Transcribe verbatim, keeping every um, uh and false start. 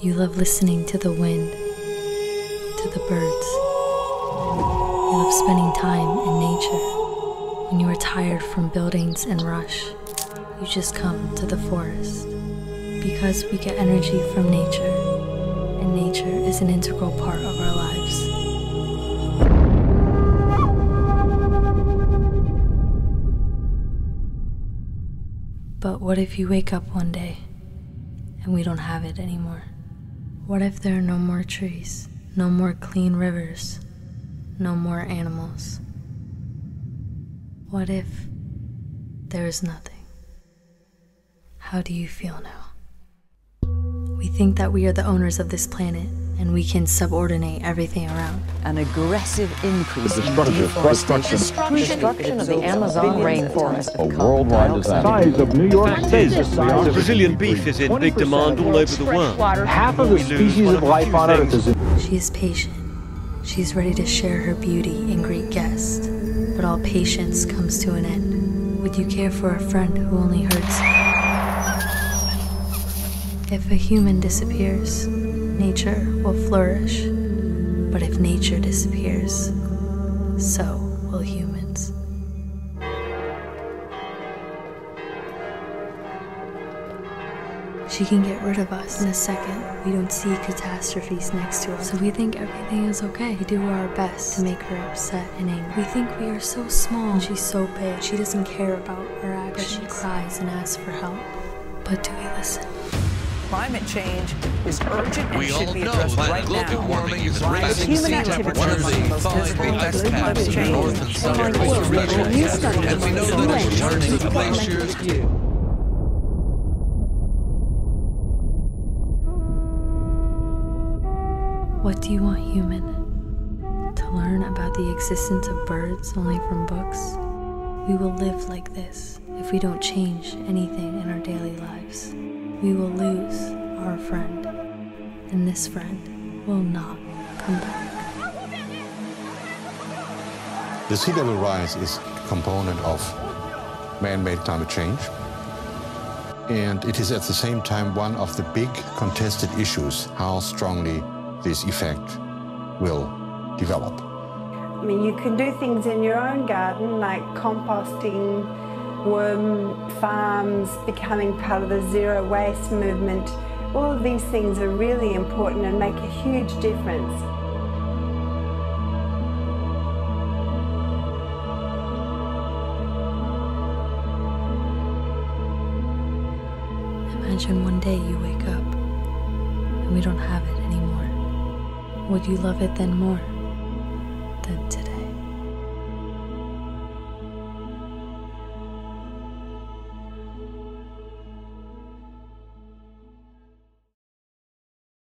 You love listening to the wind, to the birds. You love spending time in nature. When you are tired from buildings and rush, you just come to the forest. Because we get energy from nature, and nature is an integral part of our lives. But what if you wake up one day, and we don't have it anymore? What if there are no more trees, no more clean rivers, no more animals? What if there is nothing? How do you feel now? We think that we are the owners of this planet and we can subordinate everything around. An aggressive increase in deforestation, destruction of the Amazon rainforest, a worldwide disaster. Size of New York State. Brazilian beef is in big demand all over the world. Half of the species of life on Earth is in. She is patient. She is ready to share her beauty and greet guests. But all patience comes to an end. Would you care for a friend who only hurts you? If a human disappears, nature will flourish, but if nature disappears, so will humans. She can get rid of us in a second. We don't see catastrophes next to us, so we think everything is okay. We do our best to make her upset and angry. We think we are so small, and she's so big. She doesn't care about our actions. But she cries and asks for help. But do we listen? Climate change is urgent and we should be addressed right now. Global warming is rising sea temperatures. One of the five biggest caps in North and Southern Australia, and we know that it's turning glaciers. What do you want, human? To learn about the existence of birds only from books? We will live like this if we don't change anything in our daily lives. We will lose our friend, and this friend will not come back. The sea level rise is a component of man-made climate change, and it is at the same time one of the big contested issues, how strongly this effect will develop. I mean, you can do things in your own garden, like composting, worm farms, becoming part of the zero waste movement. All of these things are really important and make a huge difference. Imagine one day you wake up and we don't have it anymore. Would you love it then more?